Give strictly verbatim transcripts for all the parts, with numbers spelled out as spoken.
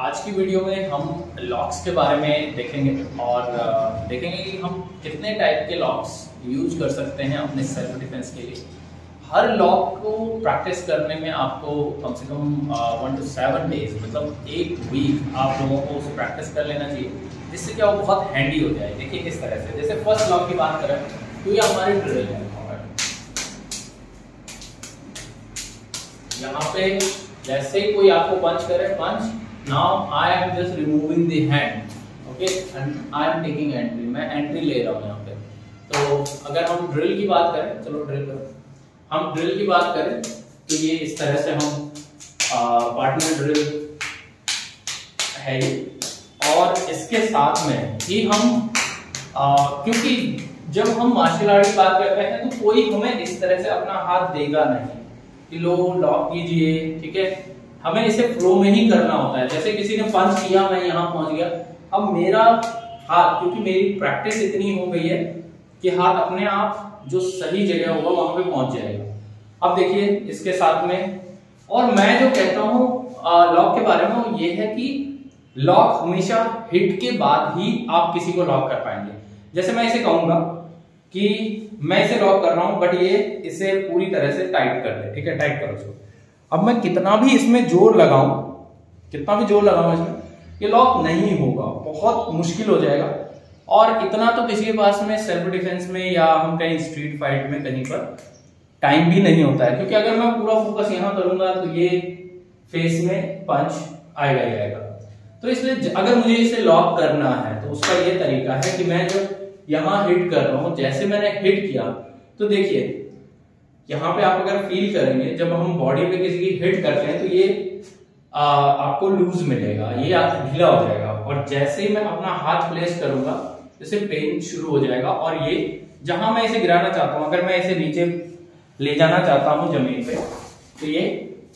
आज की वीडियो में हम लॉक्स के बारे में देखेंगे और देखेंगे कि हम कितने टाइप के लॉक्स यूज कर सकते हैं अपने सेल्फ डिफेंस के लिए। हर लॉक को प्रैक्टिस करने में आपको कम से कम वन टू सेवन डेज मतलब एक वीक आप लोगों को उसे प्रैक्टिस कर लेना चाहिए, जिससे कि वो बहुत हैंडी हो जाए। देखिए किस तरह से, जैसे फर्स्ट लॉक की बात करें तो ये हमारी ड्रिल है। यहाँ पे जैसे ही कोई आपको पंच करे, पंच Now I am just removing the hand, okay? And I am taking entry. मैं entry ले रहा हूँ यहाँ पे। तो अगर हम drill की बात करें, चलो drill करें। हम drill की बात करें, तो ये इस तरह से हम partner drill है ये। और इसके साथ में ही हम आ, क्योंकि जब हम मार्शल आर्ट की बात करते हैं तो कोई हमें इस तरह से अपना हाथ देगा नहीं कि लो लॉक कीजिए, ठीक है। हमें इसे फ्लो में ही करना होता है। जैसे किसी ने पंच किया, मैं यहाँ पहुंच गया, अब मेरा हाथ, क्योंकि मेरी प्रैक्टिस इतनी हो गई है कि हाथ अपने आप जो सही जगह होगा वहां पे पहुंच जाएगा। अब देखिए इसके साथ में, और मैं जो कहता हूँ लॉक के बारे में वो ये है कि लॉक हमेशा हिट के बाद ही आप किसी को लॉक कर पाएंगे। जैसे मैं इसे कहूंगा कि मैं इसे लॉक कर रहा हूँ, बट ये इसे पूरी तरह से टाइट कर दे, ठीक है, टाइट करो उसको। अब मैं कितना भी इसमें जोर लगाऊं, कितना भी जोर लगाऊं इसमें, ये लॉक नहीं होगा, बहुत मुश्किल हो जाएगा। और इतना तो किसी के पास में सेल्फ डिफेंस में या हम कहीं स्ट्रीट फाइट में कहीं पर टाइम भी नहीं होता है, क्योंकि अगर मैं पूरा फोकस यहाँ करूंगा तो ये फेस में पंच आएगा ही आएगा। तो इसलिए अगर मुझे इसे लॉक करना है तो उसका ये तरीका है कि मैं जब यहाँ हिट कर रहा हूँ, जैसे मैंने हिट किया तो देखिए यहाँ पे आप अगर फील करेंगे, जब हम बॉडी पे किसी की हिट करते हैं तो ये आ, आपको लूज मिलेगा, ये आप ढीला हो जाएगा। और जैसे ही मैं अपना हाथ प्लेस करूंगा इससे पेन शुरू हो जाएगा। और ये जहां मैं इसे गिराना चाहता हूँ, अगर मैं इसे नीचे ले जाना चाहता हूँ जमीन पे, तो ये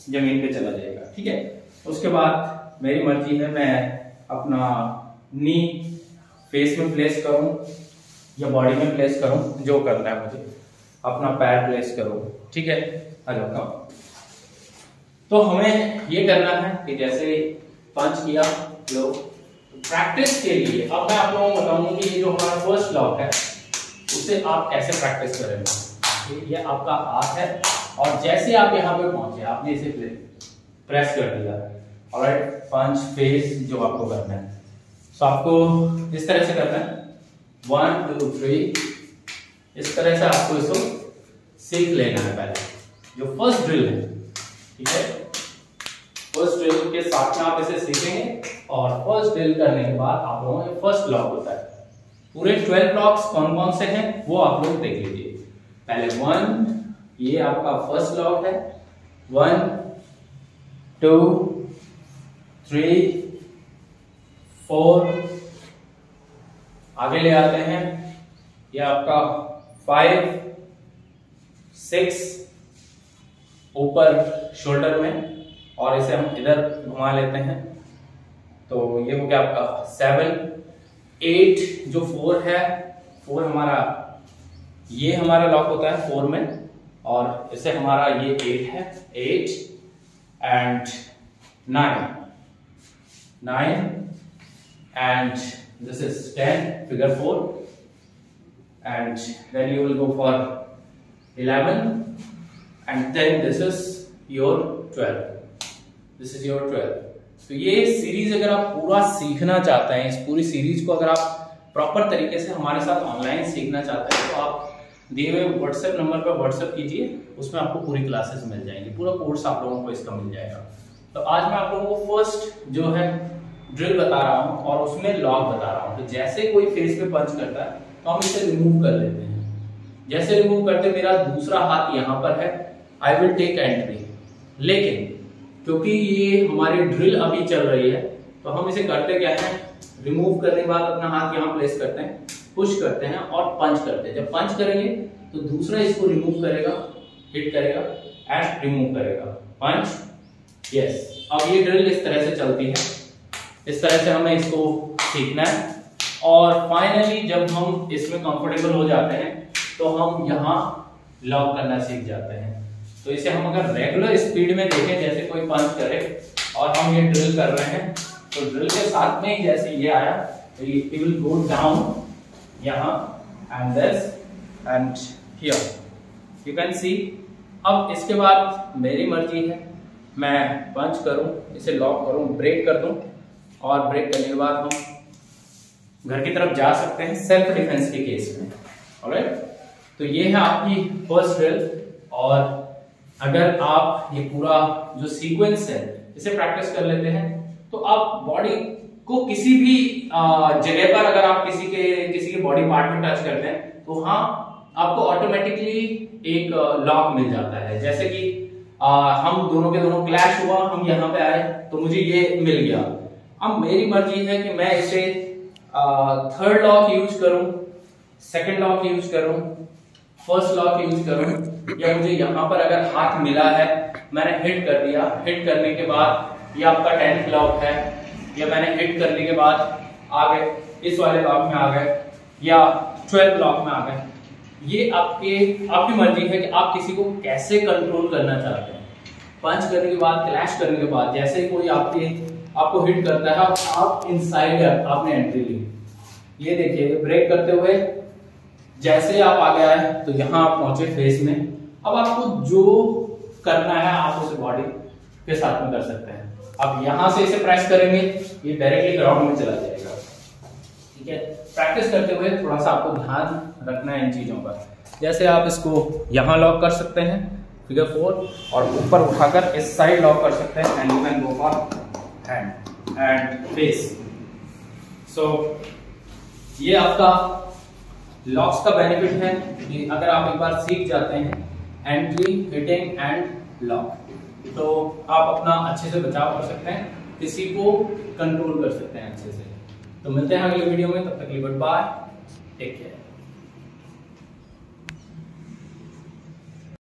जमीन पे चला जाएगा, ठीक है। उसके बाद मेरी मर्जी है, मैं अपना नी फेस में प्लेस करूँ या बॉडी में प्लेस करूँ, जो करना है मुझे, अपना पैर प्लेस करो, ठीक है। हेलो, तो हमें ये करना है कि जैसे पंच किया लो, तो प्रैक्टिस के लिए अब मैं आप लोगों को बताऊंगा कि ये जो हमारा फर्स्ट लॉक है उसे आप कैसे प्रैक्टिस करेंगे। ये आपका हाथ है और जैसे आप यहाँ पे पहुंचे आपने इसे प्रेस कर दिया, ऑलराइट, पंच फेस जो आपको करना है। सो आपको इस तरह से करना है, वन टू थ्री, इस तरह से आपको इसको सीख लेना है पहले, जो फर्स्ट ड्रिल है, ठीक है। फर्स्ट ड्रिल के साथ में आप इसे सीखेंगे और फर्स्ट ड्रिल करने के बाद आप लोगों का फर्स्ट लॉक होता है। पूरे ट्वेल्व लॉक्स कौन कौन से हैं वो आप लोग देख लीजिए। पहले वन, ये आपका फर्स्ट लॉक है, वन टू थ्री फोर, आगे ले आते हैं, ये आपका फाइव सिक्स ऊपर शोल्डर में, और इसे हम इधर घुमा लेते हैं, तो ये हो गया आपका सेवन एट, जो फोर है, फोर हमारा ये हमारा लॉक होता है फोर में, और इसे हमारा ये एट है, eight and nine, nine and this is ten, figure four, and then you will go for eleven, and then this is your twelve, this is your twelve. तो ये सीरीज अगर आप पूरा सीखना चाहते हैं, इस पूरी सीरीज को अगर आप प्रॉपर तरीके से हमारे साथ ऑनलाइन सीखना चाहते हैं तो आप दिए हुए व्हाट्सएप नंबर पर व्हाट्सएप कीजिए, उसमें आपको पूरी क्लासेस मिल जाएंगी, पूरा कोर्स आप लोगों को इसका मिल जाएगा। तो आज मैं आप लोगों को फर्स्ट जो है ड्रिल बता रहा हूँ और उसमें लॉक बता रहा हूँ। तो जैसे कोई फेस पे पंच करता है तो हम इसे रिमूव कर लेते हैं, जैसे रिमूव करते मेरा दूसरा हाथ यहाँ पर है, आई विल टेक एंट्री, लेकिन क्योंकि ये हमारी ड्रिल अभी चल रही है तो हम इसे करते क्या है, रिमूव करने के बाद अपना हाथ यहाँ प्लेस करते हैं, पुश करते हैं और पंच करते हैं। जब पंच करेंगे तो दूसरा इसको रिमूव करेगा, हिट करेगा एंड रिमूव करेगा, पंच, यस। अब ये ड्रिल इस तरह से चलती है, इस तरह से हमें इसको सीखना है। और फाइनली जब हम इसमें कंफर्टेबल हो जाते हैं तो हम यहाँ लॉक करना सीख जाते हैं। तो इसे हम अगर रेगुलर स्पीड में देखें, जैसे कोई पंच करे और हम ये ड्रिल कर रहे हैं, तो ड्रिल के साथ में ही जैसे ये आया तो इट विल गो डाउन यहाँ and this and here, you can see. अब इसके बाद मेरी मर्जी है, मैं पंच करूँ, इसे लॉक करूँ, ब्रेक कर दूँ, और ब्रेक करने के बाद हम घर की तरफ जा सकते हैं सेल्फ डिफेंस के केस में। ऑलराइट, तो ये है आपकी फर्स्ट ड्रिल। और अगर आप ये पूरा जो सीक्वेंस है इसे प्रैक्टिस कर लेते हैं तो आप बॉडी को किसी भी जगह पर अगर आप किसी के किसी के बॉडी पार्ट में टच करते हैं तो हाँ आपको ऑटोमेटिकली एक लॉक मिल जाता है। जैसे कि आ, हम दोनों के दोनों क्लैश हुआ, हम यहाँ पे आए तो मुझे ये मिल गया। अब मेरी मर्जी है कि मैं इसे थर्ड लॉक यूज करूं, सेकंड लॉक यूज करूं, फर्स्ट लॉक यूज करूं, या मुझे यहाँ पर अगर हाथ मिला है, मैंने हिट कर दिया, हिट करने के बाद ये आपका टेंथ लॉक है, या मैंने हिट करने के बाद आ गए इस वाले लॉक में आ गए, या ट्वेल्थ लॉक में आ गए। ये आपके आपकी मर्जी है कि आप किसी को कैसे कंट्रोल करना चाहते हैं। पंच करने के बाद, क्लैश करने के बाद, जैसे कोई आपके आपको हिट करता है, आप इनसाइड आपने एंट्री ली, ये देखिए ब्रेक करते हुए जैसे आप आ गया है तो यहाँ आप पहुंचे फेस में। अब आपको जो करना है आप उसे बॉडी के साथ में कर सकते हैं। अब यहाँ से इसे प्रेस करेंगे, ये डायरेक्टली ग्राउंड में चला जाएगा। ठीक है, प्रैक्टिस करते हुए थोड़ा सा आपको ध्यान रखना है इन चीजों पर। जैसे आप इसको यहाँ लॉक कर सकते हैं फिगर फोर, और ऊपर उठाकर इस साइड लॉक कर सकते हैं and you can go for hand and face. So ये आपका लॉक्स का बेनिफिट है कि अगर आप एक बार सीख जाते हैं एंट्री, हिटिंग एंड लॉक, तो आप अपना अच्छे से बचाव कर सकते हैं, किसी को कंट्रोल कर सकते हैं अच्छे से। तो मिलते हैं अगले वीडियो में, तब तक के लिए गुड बाय, टेक केयर।